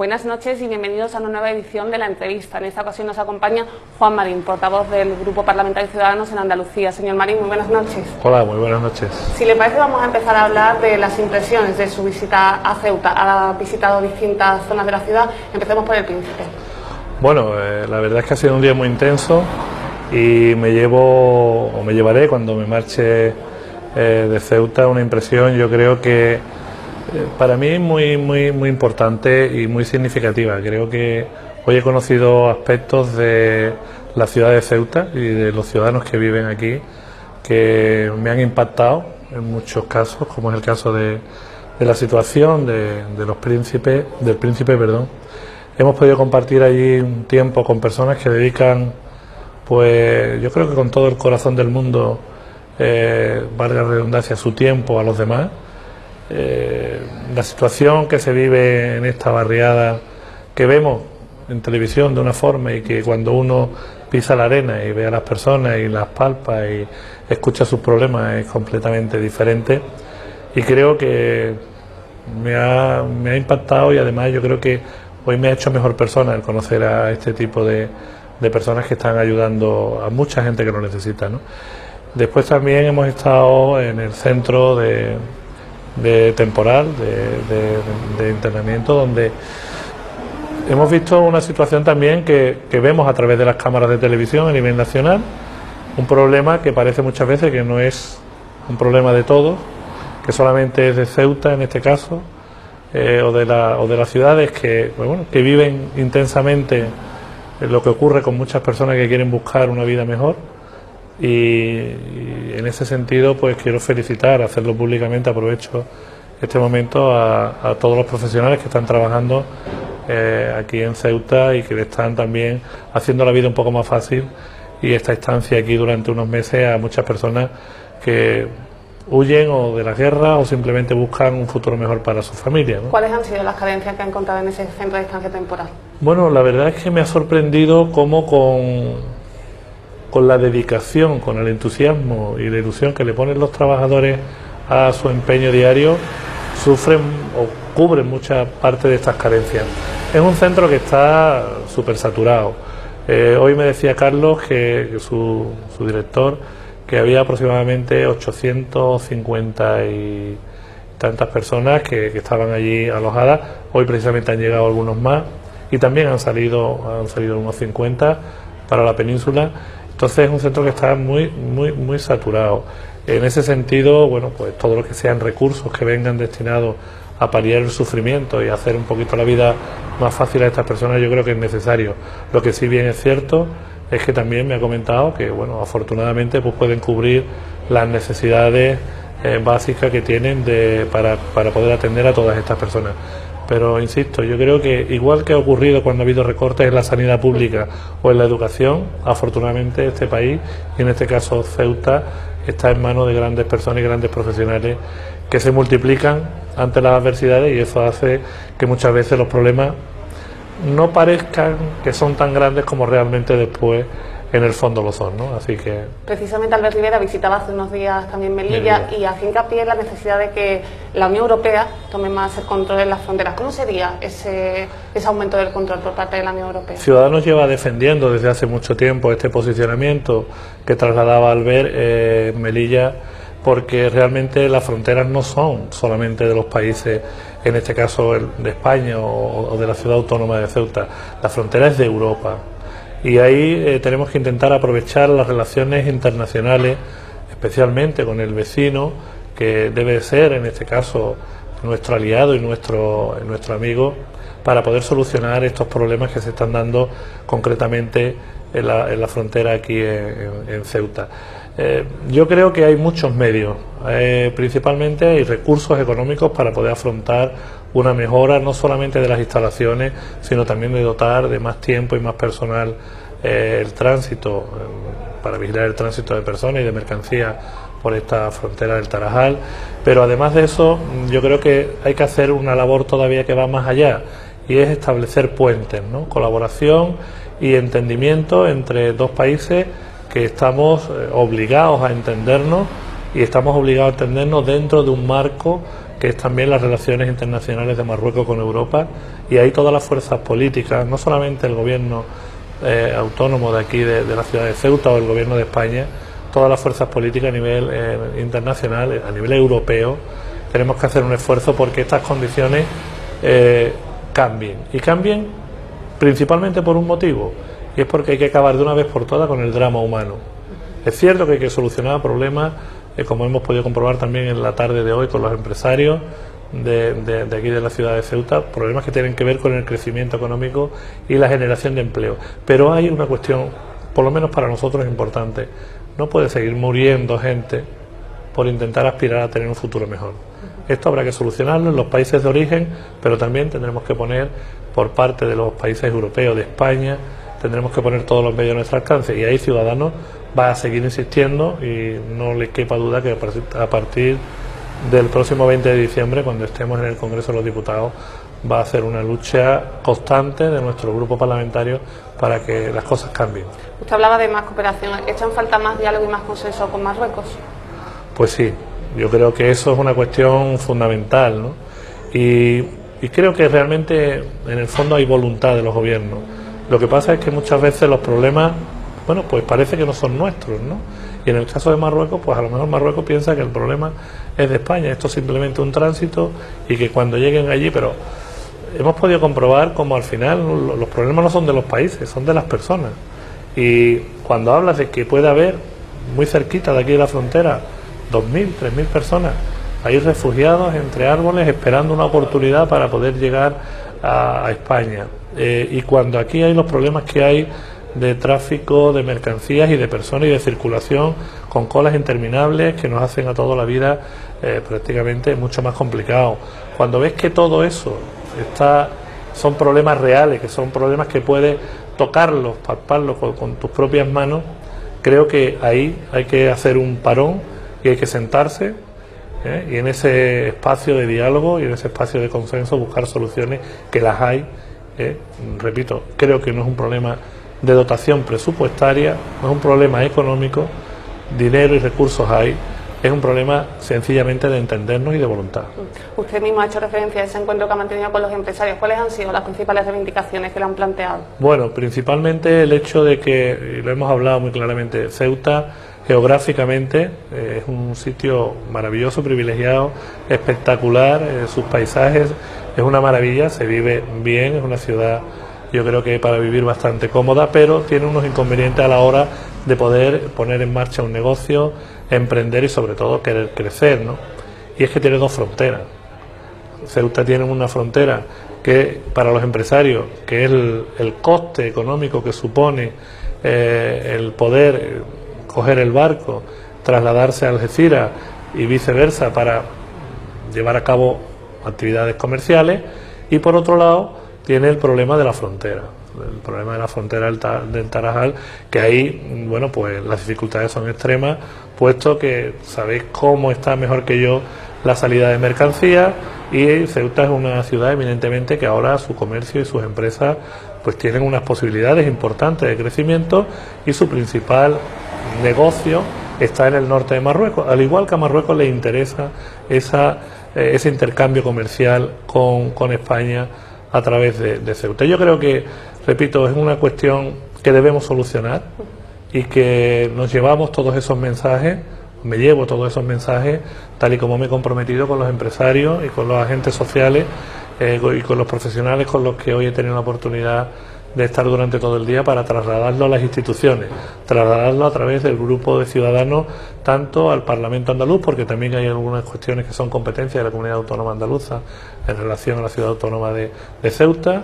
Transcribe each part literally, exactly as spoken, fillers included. Buenas noches y bienvenidos a una nueva edición de La Entrevista. En esta ocasión nos acompaña Juan Marín, portavoz del Grupo Parlamentario Ciudadanos en Andalucía. Señor Marín, muy buenas noches. Hola, muy buenas noches. Si le parece, vamos a empezar a hablar de las impresiones de su visita a Ceuta. Ha visitado distintas zonas de la ciudad. Empecemos por el Príncipe. Bueno, eh, la verdad es que ha sido un día muy intenso y me llevo, o me llevaré cuando me marche eh, de Ceuta, una impresión, yo creo que para mí muy, muy, muy importante y muy significativa. Creo que hoy he conocido aspectos de la ciudad de Ceuta y de los ciudadanos que viven aquí que me han impactado en muchos casos, como es el caso de, de la situación de, de los príncipes, del príncipe, perdón. Hemos podido compartir allí un tiempo con personas que dedican, pues yo creo que con todo el corazón del mundo, eh, valga la redundancia, su tiempo a los demás. Eh, la situación que se vive en esta barriada, que vemos en televisión de una forma y que cuando uno pisa la arena y ve a las personas y las palpa y escucha sus problemas, es completamente diferente, y creo que me ha, me ha impactado, y además yo creo que hoy me ha hecho mejor persona el conocer a este tipo de, de personas que están ayudando a mucha gente que lo necesita, ¿no? Después también hemos estado en el centro de de temporal, de, de, de internamiento, donde hemos visto una situación también que, que vemos a través de las cámaras de televisión a nivel nacional, un problema que parece muchas veces que no es un problema de todos, que solamente es de Ceuta en este caso, eh, o, de la, o de las ciudades que, pues bueno, que viven intensamente lo que ocurre con muchas personas que quieren buscar una vida mejor. Y, y en ese sentido, pues quiero felicitar, hacerlo públicamente, aprovecho este momento a, a todos los profesionales que están trabajando eh, aquí en Ceuta y que le están también haciendo la vida un poco más fácil, y esta estancia aquí durante unos meses a muchas personas que huyen o de la guerra o simplemente buscan un futuro mejor para su familia, ¿no? ¿Cuáles han sido las carencias que han encontrado en ese centro de estancia temporal? Bueno, la verdad es que me ha sorprendido cómo con... con la dedicación, con el entusiasmo y la ilusión que le ponen los trabajadores a su empeño diario, sufren o cubren mucha parte de estas carencias. Es un centro que está súper saturado. Eh, hoy me decía Carlos, que, que su, su director, que había aproximadamente ochocientas cincuenta y tantas personas que, que estaban allí alojadas. Hoy precisamente han llegado algunos más y también han salido, han salido unos cincuenta para la península. Entonces es un centro que está muy, muy, muy saturado. En ese sentido, bueno, pues todo lo que sean recursos que vengan destinados a paliar el sufrimiento y hacer un poquito la vida más fácil a estas personas, yo creo que es necesario. Lo que sí bien es cierto es que también me ha comentado que, bueno, afortunadamente pues pueden cubrir las necesidades eh, básicas que tienen de, para, para poder atender a todas estas personas. Pero insisto, yo creo que igual que ha ocurrido cuando ha habido recortes en la sanidad pública o en la educación, afortunadamente este país, y en este caso Ceuta, está en manos de grandes personas y grandes profesionales que se multiplican ante las adversidades, y eso hace que muchas veces los problemas no parezcan que son tan grandes como realmente después en el fondo lo son, ¿no? Así que... Precisamente Albert Rivera visitaba hace unos días también Melilla, Melilla. y hacía hincapié en la necesidad de que la Unión Europea tome más el control de las fronteras. ¿Cómo sería ese, ese aumento del control por parte de la Unión Europea? Ciudadanos lleva defendiendo desde hace mucho tiempo este posicionamiento que trasladaba Albert eh, Melilla, porque realmente las fronteras no son solamente de los países, en este caso de España o, o de la ciudad autónoma de Ceuta, la frontera es de Europa. Y ahí eh, tenemos que intentar aprovechar las relaciones internacionales, especialmente con el vecino, que debe ser, en este caso, nuestro aliado y nuestro, nuestro amigo, para poder solucionar estos problemas que se están dando concretamente en la, en la frontera aquí en, en Ceuta. Eh, yo creo que hay muchos medios, eh, principalmente hay recursos económicos para poder afrontar una mejora no solamente de las instalaciones, sino también de dotar de más tiempo y más personal eh, el tránsito, eh, para vigilar el tránsito de personas y de mercancías por esta frontera del Tarajal. Pero además de eso, yo creo que hay que hacer una labor todavía que va más allá, y es establecer puentes, ¿no? Colaboración y entendimiento entre dos países que estamos eh, obligados a entendernos, y estamos obligados a entendernos dentro de un marco que es también las relaciones internacionales de Marruecos con Europa, y ahí todas las fuerzas políticas, no solamente el gobierno eh, autónomo de aquí, de, de la ciudad de Ceuta, o el gobierno de España, todas las fuerzas políticas a nivel eh, internacional, a nivel europeo, tenemos que hacer un esfuerzo porque estas condiciones eh, cambien, y cambien principalmente por un motivo, y es porque hay que acabar de una vez por todas con el drama humano. Es cierto que hay que solucionar problemas, eh, como hemos podido comprobar también en la tarde de hoy con los empresarios de, de, de aquí de la ciudad de Ceuta, problemas que tienen que ver con el crecimiento económico y la generación de empleo. Pero hay una cuestión, por lo menos para nosotros, importante: no puede seguir muriendo gente por intentar aspirar a tener un futuro mejor. Esto habrá que solucionarlo en los países de origen, pero también tendremos que poner, por parte de los países europeos, de España, tendremos que poner todos los medios a nuestro alcance, y ahí Ciudadanos va a seguir insistiendo, y no les quepa duda que a partir del próximo veinte de diciembre, cuando estemos en el Congreso de los Diputados, va a ser una lucha constante de nuestro grupo parlamentario para que las cosas cambien. Usted hablaba de más cooperación. ¿Echan falta más diálogo y más consenso con Marruecos? Pues sí, yo creo que eso es una cuestión fundamental, ¿no? Y, y creo que realmente en el fondo hay voluntad de los gobiernos. Lo que pasa es que muchas veces los problemas, bueno, pues parece que no son nuestros, ¿no? Y en el caso de Marruecos, pues a lo mejor Marruecos piensa que el problema es de España, esto es simplemente un tránsito, y que cuando lleguen allí, pero hemos podido comprobar como al final los problemas no son de los países, son de las personas. Y cuando hablas de que puede haber, muy cerquita de aquí de la frontera, dos mil, tres mil personas, hay refugiados entre árboles esperando una oportunidad para poder llegar a, a España. Eh, y cuando aquí hay los problemas que hay de tráfico de mercancías y de personas y de circulación, con colas interminables que nos hacen a toda la vida eh, prácticamente mucho más complicado. Cuando ves que todo eso está, son problemas reales, que son problemas que puedes tocarlos, palparlos con, con tus propias manos, creo que ahí hay que hacer un parón y hay que sentarse, ¿eh? y en ese espacio de diálogo y en ese espacio de consenso buscar soluciones, que las hay, ¿eh? repito, creo que no es un problema de dotación presupuestaria, no es un problema económico, dinero y recursos hay, es un problema sencillamente de entendernos y de voluntad. Usted mismo ha hecho referencia a ese encuentro que ha mantenido con los empresarios. ¿Cuáles han sido las principales reivindicaciones que le han planteado? Bueno, principalmente el hecho de que, y lo hemos hablado muy claramente, Ceuta geográficamente eh, es un sitio maravilloso, privilegiado, espectacular, eh, sus paisajes, es una maravilla, se vive bien, es una ciudad, yo creo que para vivir bastante cómoda, pero tiene unos inconvenientes a la hora de poder poner en marcha un negocio, emprender y sobre todo querer crecer, ¿no? Y es que tiene dos fronteras. Ceuta tiene una frontera que para los empresarios, que es el, el coste económico que supone eh, el poder coger el barco, trasladarse a Algeciras y viceversa para llevar a cabo actividades comerciales, y por otro lado tiene el problema de la frontera, el problema de la frontera del, ta, del Tarajal, que ahí, bueno, pues las dificultades son extremas, puesto que sabéis cómo está mejor que yo la salida de mercancías, y Ceuta es una ciudad evidentemente que ahora su comercio y sus empresas pues tienen unas posibilidades importantes de crecimiento, y su principal negocio está en el norte de Marruecos, al igual que a Marruecos le interesa esa, eh, ese intercambio comercial con, con España a través de, de Ceuta. Yo creo que, repito, es una cuestión que debemos solucionar, y que nos llevamos todos esos mensajes, me llevo todos esos mensajes, tal y como me he comprometido con los empresarios y con los agentes sociales eh, y con los profesionales con los que hoy he tenido la oportunidad de estar durante todo el día, para trasladarlo a las instituciones, trasladarlo a través del grupo de Ciudadanos, tanto al Parlamento andaluz, porque también hay algunas cuestiones que son competencia de la Comunidad Autónoma andaluza en relación a la ciudad autónoma de, de Ceuta,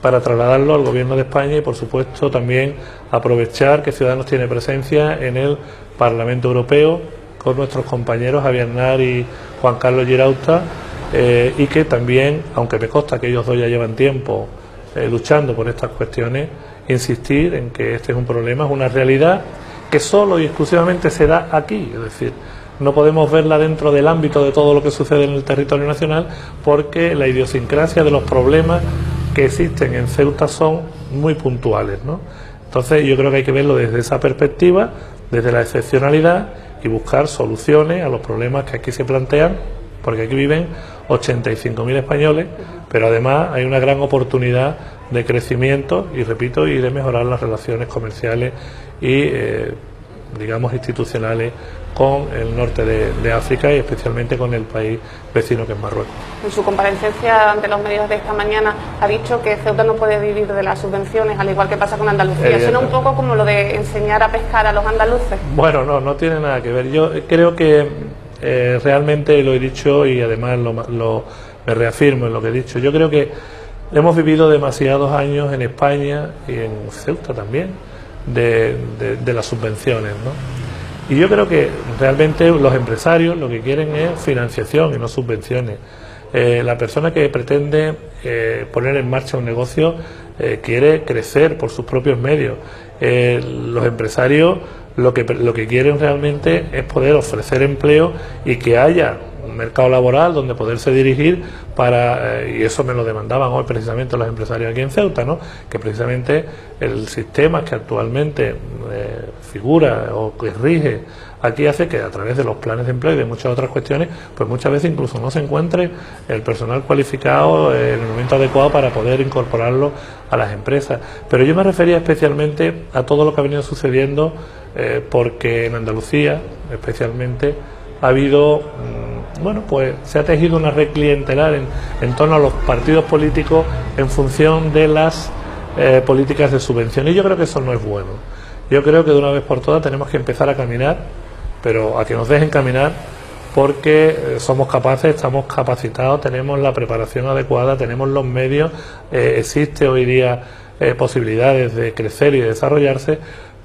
para trasladarlo al Gobierno de España, y por supuesto también aprovechar que Ciudadanos tiene presencia en el Parlamento Europeo con nuestros compañeros Javier Nar y Juan Carlos Girauta, eh, y que también, aunque me consta que ellos dos ya llevan tiempo Eh, luchando por estas cuestiones, insistir en que este es un problema, es una realidad que solo y exclusivamente se da aquí, es decir, no podemos verla dentro del ámbito de todo lo que sucede en el territorio nacional, porque la idiosincrasia de los problemas que existen en Ceuta son muy puntuales, ¿no? Entonces yo creo que hay que verlo desde esa perspectiva, desde la excepcionalidad, y buscar soluciones a los problemas que aquí se plantean, porque aquí viven ochenta y cinco mil españoles, pero además hay una gran oportunidad de crecimiento y, repito, y de mejorar las relaciones comerciales y, eh, digamos, institucionales con el norte de, de África y especialmente con el país vecino que es Marruecos. En su comparecencia ante los medios de esta mañana ha dicho que Ceuta no puede vivir de las subvenciones, al igual que pasa con Andalucía. Suena un poco como lo de enseñar a pescar a los andaluces. Bueno, no, no tiene nada que ver. Yo creo que eh, realmente lo he dicho y además lo, lo, me reafirmo en lo que he dicho. Yo creo que hemos vivido demasiados años en España y en Ceuta también de, de, de las subvenciones, ¿no? Y yo creo que realmente los empresarios lo que quieren es financiación y no subvenciones. Eh, la persona que pretende eh, poner en marcha un negocio eh, quiere crecer por sus propios medios. Eh, los empresarios lo que, lo que quieren realmente es poder ofrecer empleo y que haya un mercado laboral donde poderse dirigir para, eh, y eso me lo demandaban hoy precisamente los empresarios aquí en Ceuta, ¿no? Que precisamente el sistema que actualmente eh, figura o que rige aquí hace que a través de los planes de empleo y de muchas otras cuestiones, pues muchas veces incluso no se encuentre el personal cualificado en el momento adecuado para poder incorporarlo a las empresas. Pero yo me refería especialmente a todo lo que ha venido sucediendo eh, porque en Andalucía especialmente ha habido, bueno, pues se ha tejido una red clientelar en, en torno a los partidos políticos en función de las eh, políticas de subvención. Y yo creo que eso no es bueno. Yo creo que de una vez por todas tenemos que empezar a caminar, pero a que nos dejen caminar, porque somos capaces, estamos capacitados, tenemos la preparación adecuada, tenemos los medios, eh, existe hoy día eh, posibilidades de crecer y de desarrollarse,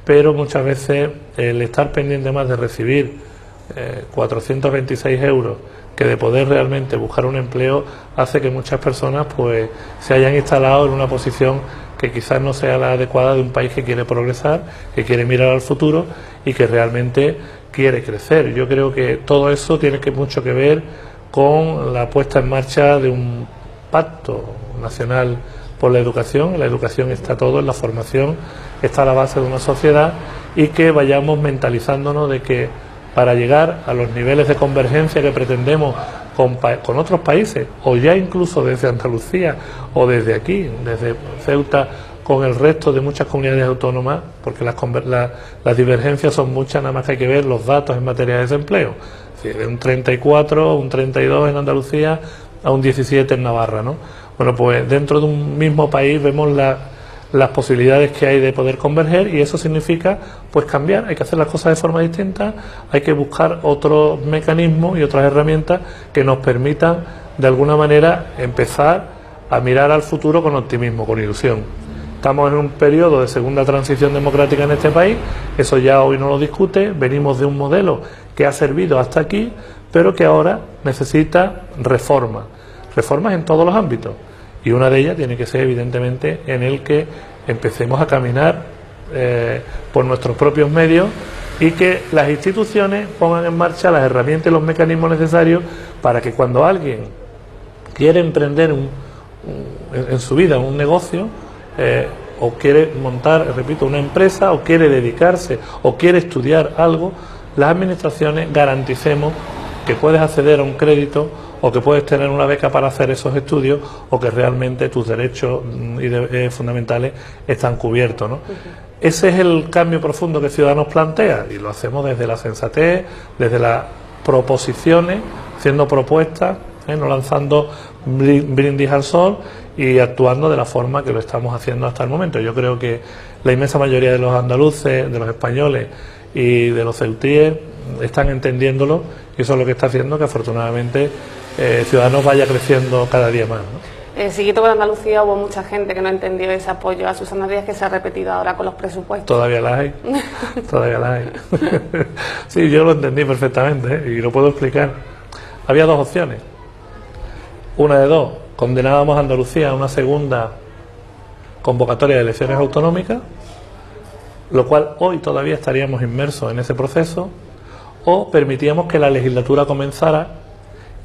pero muchas veces el estar pendiente más de recibir Eh, cuatrocientos veintiséis euros que de poder realmente buscar un empleo hace que muchas personas pues se hayan instalado en una posición que quizás no sea la adecuada de un país que quiere progresar, que quiere mirar al futuro y que realmente quiere crecer. Yo creo que todo eso tiene que, mucho que ver con la puesta en marcha de un pacto nacional por la educación. En la educación está todo, en la formación está la base de una sociedad, y que vayamos mentalizándonos de que para llegar a los niveles de convergencia que pretendemos con, con otros países, o ya incluso desde Andalucía o desde aquí, desde Ceuta, con el resto de muchas comunidades autónomas, porque las, la, las divergencias son muchas, nada más que hay que ver los datos en materia de desempleo, de un treinta y cuatro, un treinta y dos en Andalucía a un diecisiete en Navarra, ¿no? Bueno, pues dentro de un mismo país vemos la... las posibilidades que hay de poder converger, y eso significa pues cambiar, hay que hacer las cosas de forma distinta, hay que buscar otros mecanismos y otras herramientas que nos permitan de alguna manera empezar a mirar al futuro con optimismo, con ilusión. Estamos en un periodo de segunda transición democrática en este país, eso ya hoy no lo discute, venimos de un modelo que ha servido hasta aquí, pero que ahora necesita reformas, reformas en todos los ámbitos. Y una de ellas tiene que ser, evidentemente, en el que empecemos a caminar eh, por nuestros propios medios y que las instituciones pongan en marcha las herramientas y los mecanismos necesarios para que cuando alguien quiere emprender un, un, en su vida un negocio, eh, o quiere montar, repito, una empresa, o quiere dedicarse, o quiere estudiar algo, las administraciones garanticemos que puedes acceder a un crédito, o que puedes tener una beca para hacer esos estudios, o que realmente tus derechos fundamentales están cubiertos, ¿no? Uh-huh. Ese es el cambio profundo que Ciudadanos plantea, y lo hacemos desde la sensatez, desde las proposiciones, haciendo propuestas, ¿eh? no lanzando brindis al sol, y actuando de la forma que lo estamos haciendo hasta el momento. Yo creo que la inmensa mayoría de los andaluces, de los españoles y de los ceutíes están entendiéndolo, y eso es lo que está haciendo que afortunadamente Eh, Ciudadanos vaya creciendo cada día más, ¿no? Eh, siguiendo con Andalucía, hubo mucha gente que no entendió ese apoyo a Susana Díaz que se ha repetido ahora con los presupuestos. Todavía las hay, todavía las hay. Sí, yo lo entendí perfectamente, ¿eh? y lo puedo explicar. Había dos opciones, una de dos, condenábamos a Andalucía a una segunda convocatoria de elecciones autonómicas, lo cual hoy todavía estaríamos inmersos en ese proceso, o permitíamos que la legislatura comenzara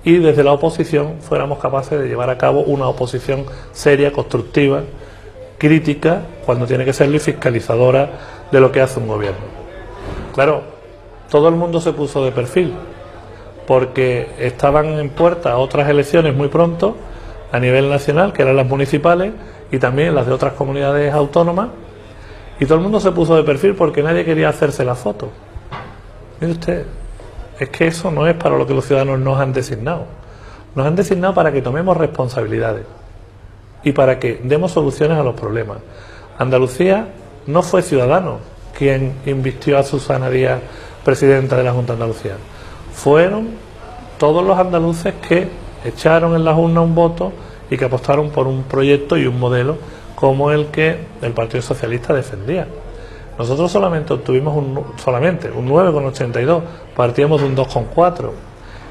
y desde la oposición fuéramos capaces de llevar a cabo una oposición seria, constructiva, crítica, cuando tiene que serlo, y fiscalizadora de lo que hace un gobierno. Claro, todo el mundo se puso de perfil, porque estaban en puerta otras elecciones muy pronto a nivel nacional, que eran las municipales y también las de otras comunidades autónomas, y todo el mundo se puso de perfil porque nadie quería hacerse la foto. Mire usted, es que eso no es para lo que los ciudadanos nos han designado. Nos han designado para que tomemos responsabilidades y para que demos soluciones a los problemas. Andalucía no fue Ciudadanos quien invistió a Susana Díaz, presidenta de la Junta de Andalucía. Fueron todos los andaluces que echaron en las urnas un voto y que apostaron por un proyecto y un modelo como el que el Partido Socialista defendía. Nosotros solamente obtuvimos un, solamente un nueve coma ochenta y dos, partíamos de un dos coma cuatro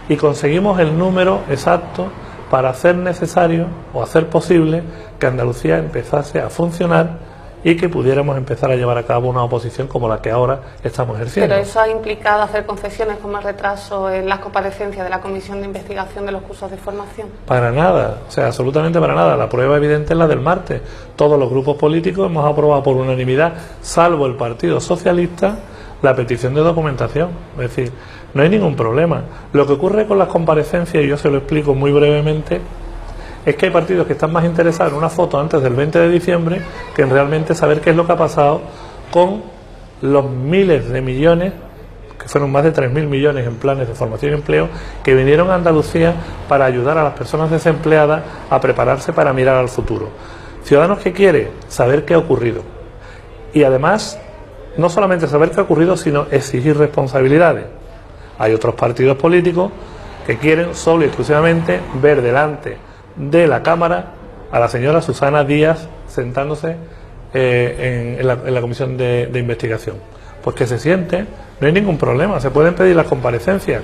y conseguimos el número exacto para hacer necesario o hacer posible que Andalucía empezase a funcionar y que pudiéramos empezar a llevar a cabo una oposición como la que ahora estamos ejerciendo. Pero eso ha implicado hacer concesiones con más retraso en las comparecencias de la Comisión de Investigación de los cursos de formación. Para nada, o sea, absolutamente para nada. La prueba evidente es la del martes. Todos los grupos políticos hemos aprobado por unanimidad, salvo el Partido Socialista, la petición de documentación. Es decir, no hay ningún problema. Lo que ocurre con las comparecencias, y yo se lo explico muy brevemente, es que hay partidos que están más interesados en una foto antes del veinte de diciembre que en realmente saber qué es lo que ha pasado con los miles de millones, que fueron más de tres mil millones en planes de formación y empleo, que vinieron a Andalucía para ayudar a las personas desempleadas a prepararse para mirar al futuro. Ciudadanos que quiere saber qué ha ocurrido. Y además, no solamente saber qué ha ocurrido, sino exigir responsabilidades. Hay otros partidos políticos que quieren solo y exclusivamente ver delante de la Cámara a la señora Susana Díaz sentándose eh, en, en, la, en la comisión de, de investigación. Pues que se siente, no hay ningún problema, se pueden pedir las comparecencias,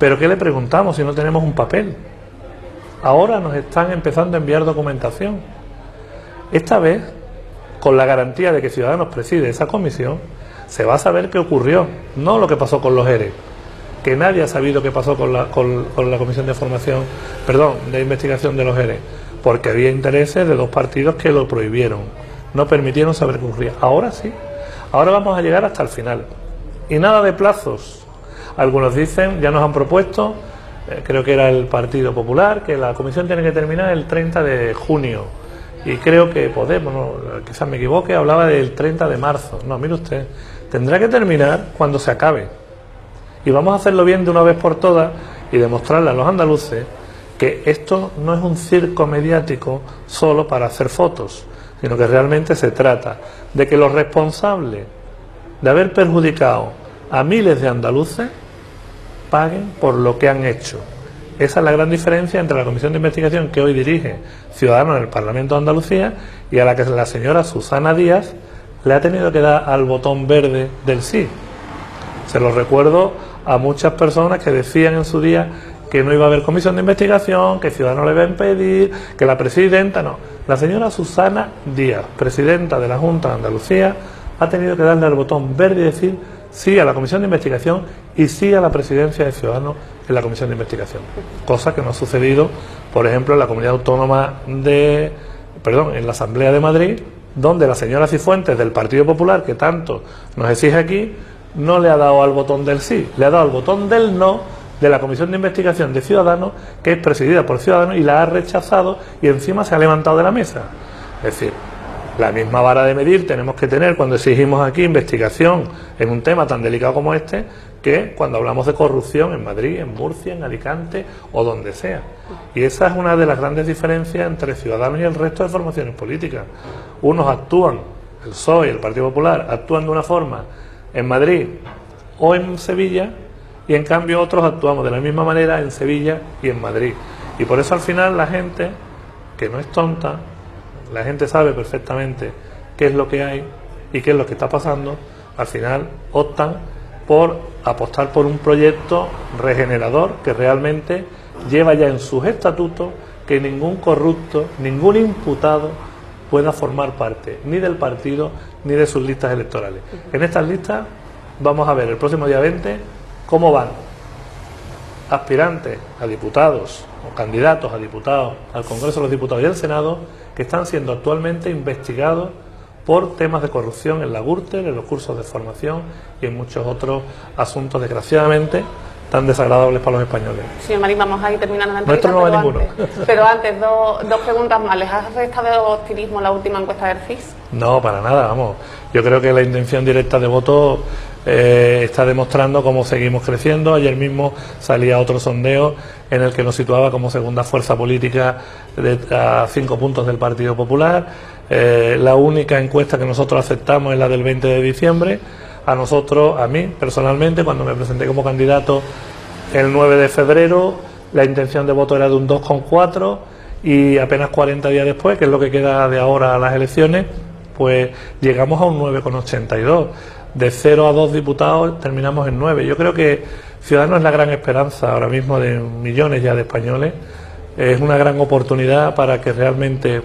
pero ¿qué le preguntamos si no tenemos un papel? Ahora nos están empezando a enviar documentación. Esta vez, con la garantía de que Ciudadanos preside esa comisión, se va a saber qué ocurrió, no lo que pasó con los E R E. Que nadie ha sabido qué pasó con la, con, con la comisión de formación, perdón, de investigación de los E R E, porque había intereses de dos partidos que lo prohibieron, no permitieron saber qué ocurría. Ahora sí, ahora vamos a llegar hasta el final. Y nada de plazos. Algunos dicen, ya nos han propuesto, eh, creo que era el Partido Popular, que la comisión tiene que terminar el treinta de junio. Y creo que Podemos, no, quizás me equivoque, hablaba del treinta de marzo. No, mire usted, tendrá que terminar cuando se acabe. Y vamos a hacerlo bien de una vez por todas y demostrarle a los andaluces que esto no es un circo mediático solo para hacer fotos, sino que realmente se trata de que los responsables de haber perjudicado a miles de andaluces paguen por lo que han hecho. Esa es la gran diferencia entre la comisión de investigación que hoy dirige Ciudadanos en el Parlamento de Andalucía y a la que la señora Susana Díaz le ha tenido que dar al botón verde del sí. Se lo recuerdo a muchas personas que decían en su día que no iba a haber comisión de investigación, que Ciudadanos le va a impedir, que la presidenta no. La señora Susana Díaz, presidenta de la Junta de Andalucía, ha tenido que darle al botón verde y decir sí a la comisión de investigación y sí a la presidencia de Ciudadanos en la comisión de investigación. Cosa que no ha sucedido, por ejemplo, en la Comunidad Autónoma de... perdón, en la Asamblea de Madrid, donde la señora Cifuentes del Partido Popular, que tanto nos exige aquí, no le ha dado al botón del sí, le ha dado al botón del no de la Comisión de Investigación de Ciudadanos, que es presidida por Ciudadanos, y la ha rechazado y encima se ha levantado de la mesa. Es decir, la misma vara de medir tenemos que tener cuando exigimos aquí investigación en un tema tan delicado como este, que cuando hablamos de corrupción en Madrid, en Murcia, en Alicante o donde sea. Y esa es una de las grandes diferencias entre Ciudadanos y el resto de formaciones políticas. Unos actúan, el P S O E y el Partido Popular, actúan de una forma en Madrid o en Sevilla, y en cambio otros actuamos de la misma manera en Sevilla y en Madrid. Y por eso al final la gente, que no es tonta, la gente sabe perfectamente qué es lo que hay y qué es lo que está pasando, al final optan por apostar por un proyecto regenerador que realmente lleva ya en sus estatutos que ningún corrupto, ningún imputado pueda formar parte ni del partido ni de sus listas electorales. En estas listas vamos a ver el próximo día veinte cómo van aspirantes a diputados o candidatos a diputados al Congreso de los Diputados y al Senado que están siendo actualmente investigados por temas de corrupción en la Gürtel, en los cursos de formación y en muchos otros asuntos, desgraciadamente, tan desagradables para los españoles. Señor Marín, vamos a ir terminando la entrevista. Nuestro no va ninguno. Antes, pero antes, dos, dos preguntas más. ¿Les has restado optimismo la última encuesta del C I S? No, para nada, vamos. Yo creo que la intención directa de voto eh, está demostrando cómo seguimos creciendo. Ayer mismo salía otro sondeo en el que nos situaba como segunda fuerza política de, a cinco puntos del Partido Popular. Eh, la única encuesta que nosotros aceptamos es la del veinte de diciembre. A nosotros, a mí personalmente, cuando me presenté como candidato el nueve de febrero, la intención de voto era de un dos coma cuatro y apenas cuarenta días después, que es lo que queda de ahora a las elecciones, pues llegamos a un nueve coma ochenta y dos. De cero a dos diputados terminamos en nueve. Yo creo que Ciudadanos es la gran esperanza ahora mismo de millones ya de españoles. Es una gran oportunidad para que realmente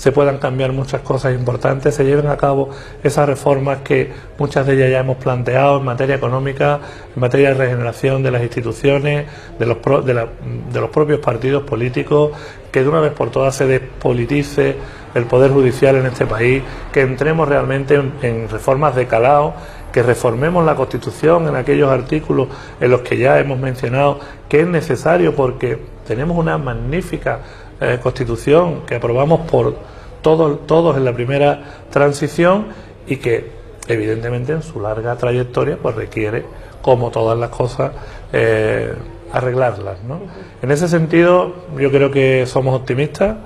se puedan cambiar muchas cosas importantes, se lleven a cabo esas reformas que muchas de ellas ya hemos planteado en materia económica, en materia de regeneración de las instituciones, de los, pro, de la, de los propios partidos políticos, que de una vez por todas se despolitice el Poder Judicial en este país, que entremos realmente en, en reformas de calado, que reformemos la Constitución en aquellos artículos en los que ya hemos mencionado que es necesario porque tenemos una magnífica Eh, Constitución que aprobamos por todos, todos en la primera transición y que evidentemente en su larga trayectoria pues requiere, como todas las cosas, eh, arreglarlas, ¿no? En ese sentido yo creo que somos optimistas.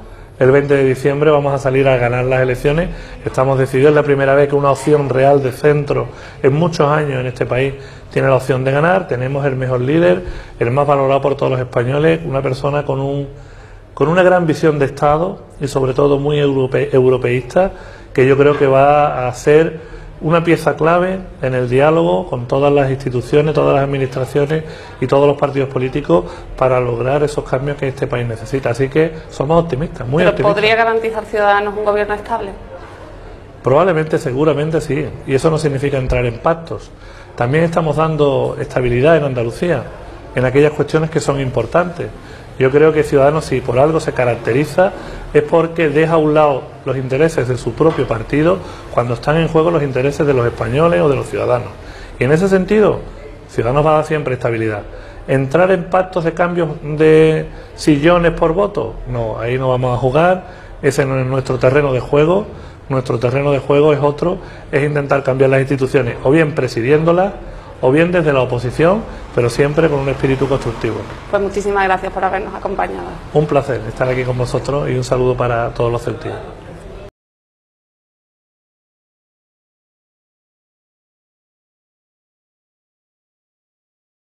El veinte de diciembre vamos a salir a ganar las elecciones. Estamos decididos, es la primera vez que una opción real de centro en muchos años en este país tiene la opción de ganar. Tenemos el mejor líder, el más valorado por todos los españoles, una persona con un con una gran visión de Estado y sobre todo muy europe, europeísta, que yo creo que va a ser una pieza clave en el diálogo con todas las instituciones, todas las administraciones y todos los partidos políticos para lograr esos cambios que este país necesita. Así que somos optimistas, muy optimistas. ¿Pero podría garantizar Ciudadanos un gobierno estable? Probablemente, seguramente sí, y eso no significa entrar en pactos. También estamos dando estabilidad en Andalucía, en aquellas cuestiones que son importantes. Yo creo que Ciudadanos, si por algo se caracteriza, es porque deja a un lado los intereses de su propio partido cuando están en juego los intereses de los españoles o de los ciudadanos. Y en ese sentido, Ciudadanos va a dar siempre estabilidad. ¿Entrar en pactos de cambios de sillones por voto? No, ahí no vamos a jugar, ese no es nuestro terreno de juego. Nuestro terreno de juego es otro, es intentar cambiar las instituciones, o bien presidiéndolas, o bien desde la oposición, pero siempre con un espíritu constructivo. Pues muchísimas gracias por habernos acompañado. Un placer estar aquí con vosotros y un saludo para todos los celtinos.